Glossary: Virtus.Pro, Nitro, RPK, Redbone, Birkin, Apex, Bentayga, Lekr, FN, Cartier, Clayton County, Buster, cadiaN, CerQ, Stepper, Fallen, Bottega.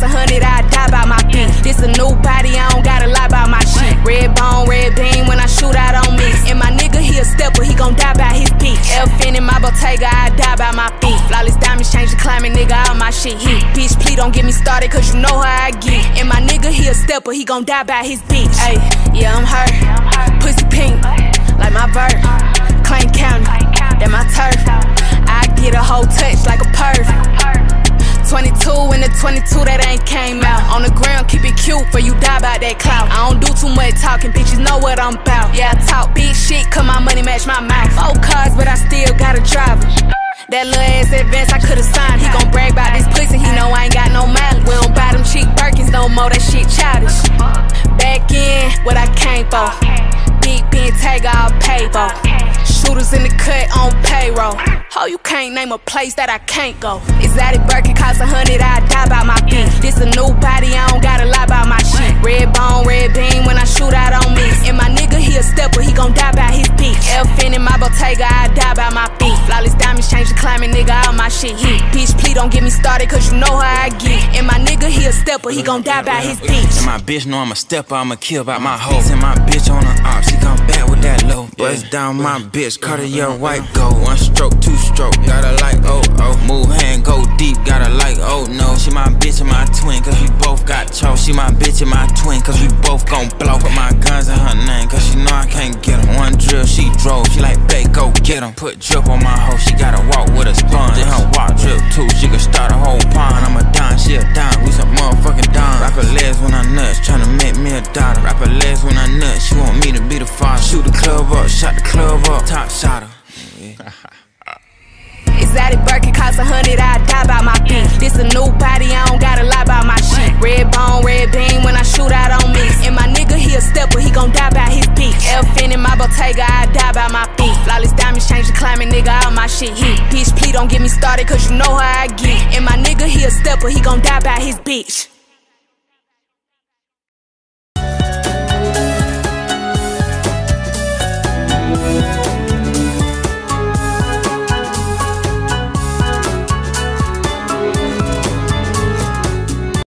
That's 100, I die by my feet. This a new body, I don't gotta lie by my shit. Red bone, red beam, when I shoot, I don't miss. And my nigga, he a stepper, he gon' die by his bitch. FN in my Bottega, I die by my feet. Flawless diamonds change the climate, nigga, all my shit hit. Bitch, please don't get me started, cause you know how I get. And my nigga, he a stepper, he gon' die by his bitch. Ayy, yeah, I'm hurt. Pussy pink, like my bird. Clayton County, that my turf. I get a whole touch like a perv. 22 in the 22 that ain't came out. On the ground, keep it cute, for you die by that clout. I don't do too much talking, bitches know what I'm about. Yeah, I talk big shit, cause my money match my mouth. 4 cars, but I still got a driver. That little ass advance, I could've signed. He gon' brag about this pussy, he know I ain't got no mileage. We don't buy them cheap Birkins no more, that shit childish. Back in, what I came for. Big Bentayga, I'll pay for. Shooters in the cut on payroll. Oh, you can't name a place that I can't go. Exotic Birkin costs 100, I die by my feet. This a new body, I don't gotta lie by my shit. Red bone, red beam, when I shoot, I don't miss. And my nigga, he a stepper, he gon' die by his bitch. FN in my Bottega, I die by my feet. Flawless diamonds change the climate, nigga, all my shit hit. Bitch, please don't get me started, cause you know how I get. And my nigga, he a stepper, he gon' die by his bitch. And my bitch know I'm a stepper, I'ma kill by my hoes. And my bitch on the op, she come back with that low. Bust down my bitch, Cartier white gold. 1 stroke, 2 stroke, gotta like oh. Move hand, go deep, gotta like oh no. She my bitch and my twin, cause we both got chose. She my bitch and my twin, cause we both gon' blow. Put my guns in her name, cause she know I can't get them. 1 drill, she drove, she like babe, go get them. Put drip on my hoe, she gotta walk with a sponge. Then her walk drip too, she can start a whole pond. I'm a don, she a don, we some motherfucking don. Rap her legs when I nuts, tryna make me a daughter. Rap her legs when I nuts, she want me to be the father. Shoot the club up, shot the club up, top shot her. Exotic Birkin costs 100, I die by my feet. This a new body, I don't gotta lie by my shit. Red bone, red beam, when I shoot, I don't miss. And my nigga, he a stepper, he gon' die by his bitch. FN in my Bottega, I die by my feet. Flawless diamonds change the climate, nigga, all my shit hit. Bitch, please don't get me started, cause you know how I get. And my nigga, he a stepper, he gon' die by his bitch.